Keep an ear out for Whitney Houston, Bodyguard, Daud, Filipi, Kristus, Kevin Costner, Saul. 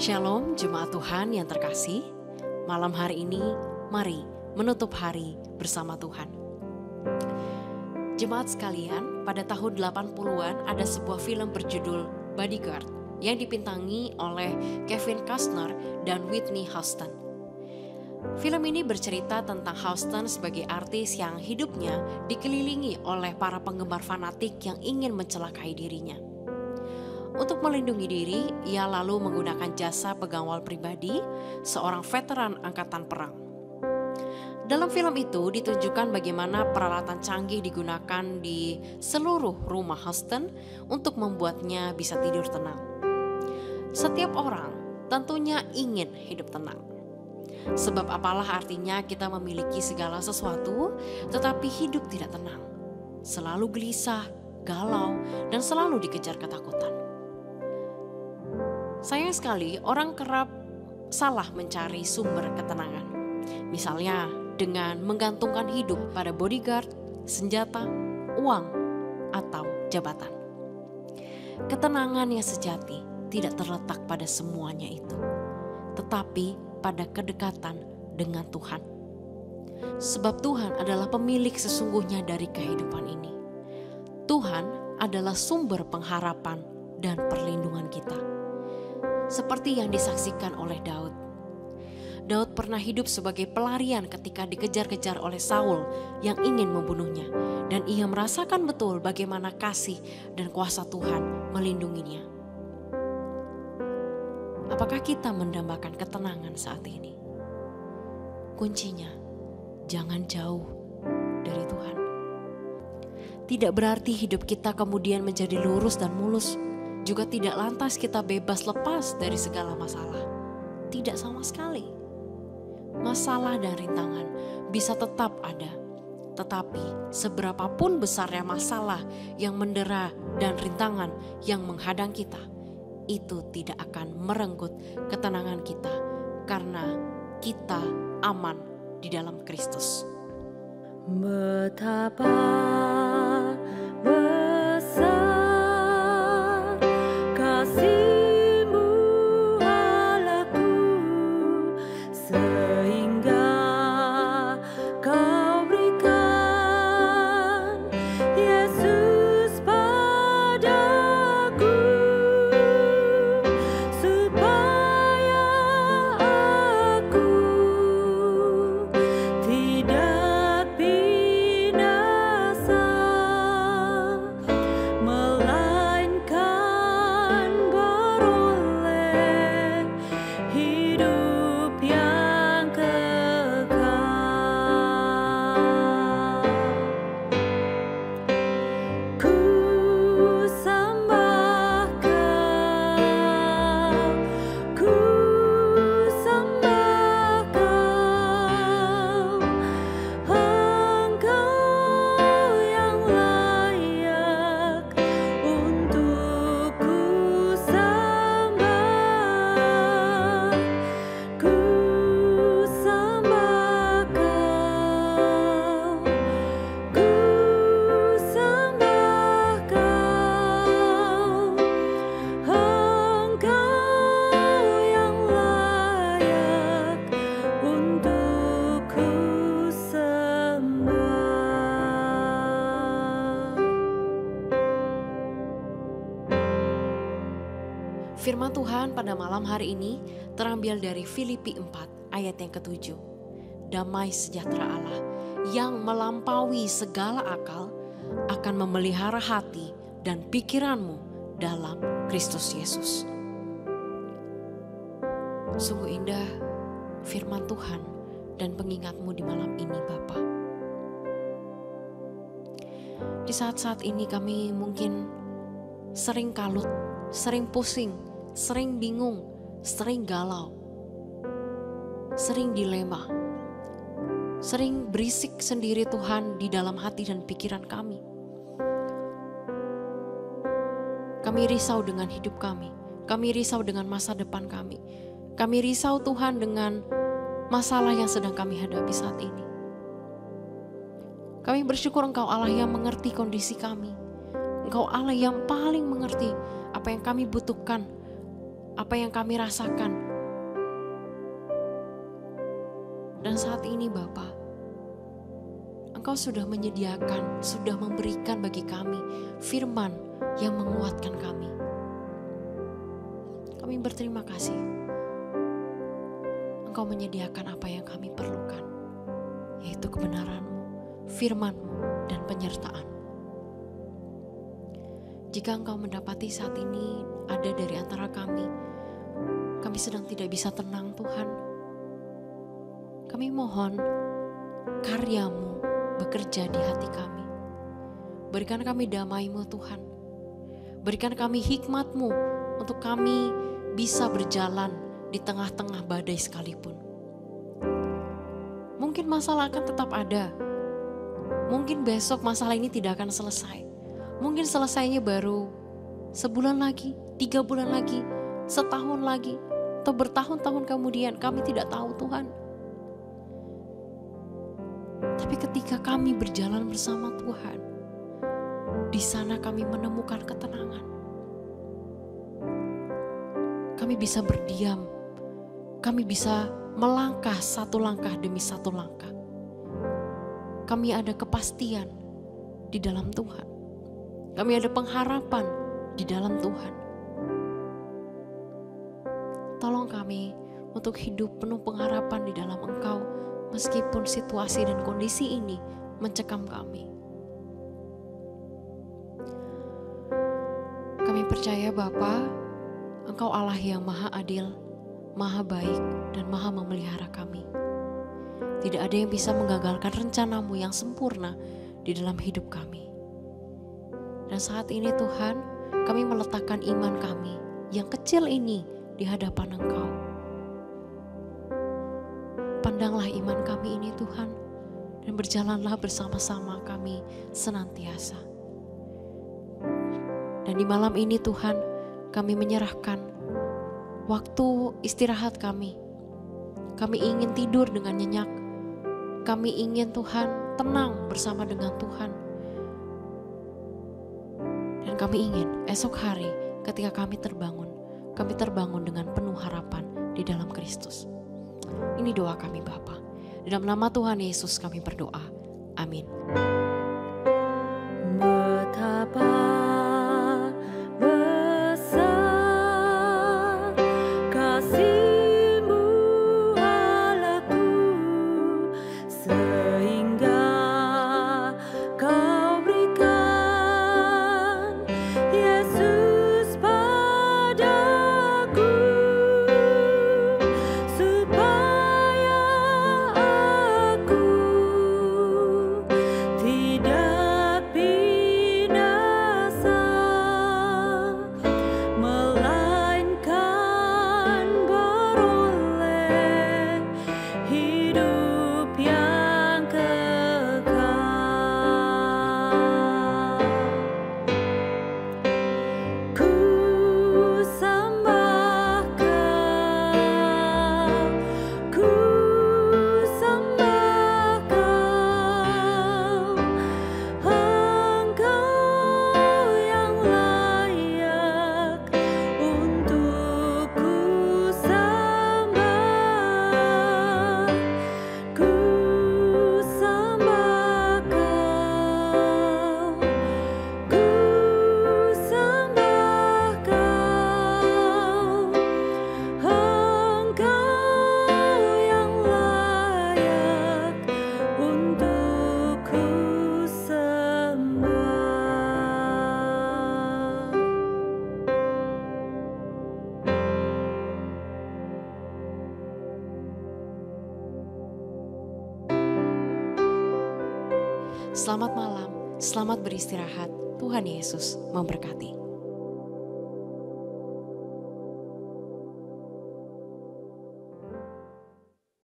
Shalom jemaat Tuhan yang terkasih. Malam hari ini mari menutup hari bersama Tuhan. Jemaat sekalian, pada tahun 80-an ada sebuah film berjudul Bodyguard yang dibintangi oleh Kevin Costner dan Whitney Houston. Film ini bercerita tentang Houston sebagai artis yang hidupnya dikelilingi oleh para penggemar fanatik yang ingin mencelakai dirinya. Untuk melindungi diri, ia lalu menggunakan jasa pegawai pribadi, seorang veteran angkatan perang. Dalam film itu ditunjukkan bagaimana peralatan canggih digunakan di seluruh rumah Houston untuk membuatnya bisa tidur tenang. Setiap orang tentunya ingin hidup tenang. Sebab apalah artinya kita memiliki segala sesuatu tetapi hidup tidak tenang. Selalu gelisah, galau, dan selalu dikejar ketakutan. Sayang sekali orang kerap salah mencari sumber ketenangan. Misalnya dengan menggantungkan hidup pada bodyguard, senjata, uang, atau jabatan. Ketenangan yang sejati tidak terletak pada semuanya itu, tetapi pada kedekatan dengan Tuhan. Sebab Tuhan adalah pemilik sesungguhnya dari kehidupan ini. Tuhan adalah sumber pengharapan dan perlindungan kita. Seperti yang disaksikan oleh Daud. Daud pernah hidup sebagai pelarian ketika dikejar-kejar oleh Saul yang ingin membunuhnya. Dan ia merasakan betul bagaimana kasih dan kuasa Tuhan melindunginya. Apakah kita mendambakan ketenangan saat ini? Kuncinya, jangan jauh dari Tuhan. Tidak berarti hidup kita kemudian menjadi lurus dan mulus. Juga tidak lantas kita bebas lepas dari segala masalah. Tidak sama sekali. Masalah dan rintangan bisa tetap ada, tetapi seberapapun besarnya masalah yang mendera dan rintangan yang menghadang kita, itu tidak akan merenggut ketenangan kita karena kita aman di dalam Kristus. Firman Tuhan pada malam hari ini terambil dari Filipi 4 ayat yang ke-7. Damai sejahtera Allah yang melampaui segala akal akan memelihara hati dan pikiranmu dalam Kristus Yesus. Sungguh indah firman Tuhan dan pengingatmu di malam ini Bapa. Di saat-saat ini kami mungkin sering kalut, sering pusing, sering bingung, sering galau, sering dilema, sering berisik sendiri Tuhan di dalam hati dan pikiran kami. Kami risau dengan hidup kami risau dengan masa depan kami risau Tuhan dengan masalah yang sedang kami hadapi saat ini. Kami bersyukur Engkau Allah yang mengerti kondisi kami, Engkau Allah yang paling mengerti apa yang kami butuhkan apa yang kami rasakan. Dan saat ini Bapa, Engkau sudah menyediakan, sudah memberikan bagi kami firman yang menguatkan kami. Kami berterima kasih. Engkau menyediakan apa yang kami perlukan, yaitu kebenaran-Mu, firman-Mu, dan penyertaan-Mu. Jika Engkau mendapati saat ini ada dari antara kami sedang tidak bisa tenang Tuhan, kami mohon karya-Mu bekerja di hati kami. Berikan kami damai-Mu Tuhan. Berikan kami hikmat-Mu untuk kami bisa berjalan di tengah-tengah badai sekalipun. Mungkin masalah akan tetap ada. Mungkin besok masalah ini tidak akan selesai. Mungkin selesainya baru sebulan lagi, 3 bulan lagi, setahun lagi, atau bertahun-tahun kemudian, kami tidak tahu Tuhan. Tapi ketika kami berjalan bersama Tuhan, di sana kami menemukan ketenangan. Kami bisa berdiam, kami bisa melangkah satu langkah demi satu langkah. Kami ada kepastian di dalam Tuhan. Kami ada pengharapan di dalam Tuhan. Tolong kami untuk hidup penuh pengharapan di dalam Engkau, meskipun situasi dan kondisi ini mencekam kami. Kami percaya Bapa, Engkau Allah yang maha adil, maha baik, dan maha memelihara kami. Tidak ada yang bisa menggagalkan rencana-Mu yang sempurna di dalam hidup kami. Dan saat ini Tuhan, kami meletakkan iman kami yang kecil ini di hadapan Engkau. Pandanglah iman kami ini Tuhan, dan berjalanlah bersama-sama kami senantiasa. Dan di malam ini Tuhan, kami menyerahkan waktu istirahat kami. Kami ingin tidur dengan nyenyak. Kami ingin Tuhan tenang bersama dengan Tuhan. Dan kami ingin esok hari ketika kami terbangun dengan penuh harapan di dalam Kristus. Ini doa kami Bapa. Dalam nama Tuhan Yesus kami berdoa. Amin. Selamat malam, selamat beristirahat. Tuhan Yesus memberkati.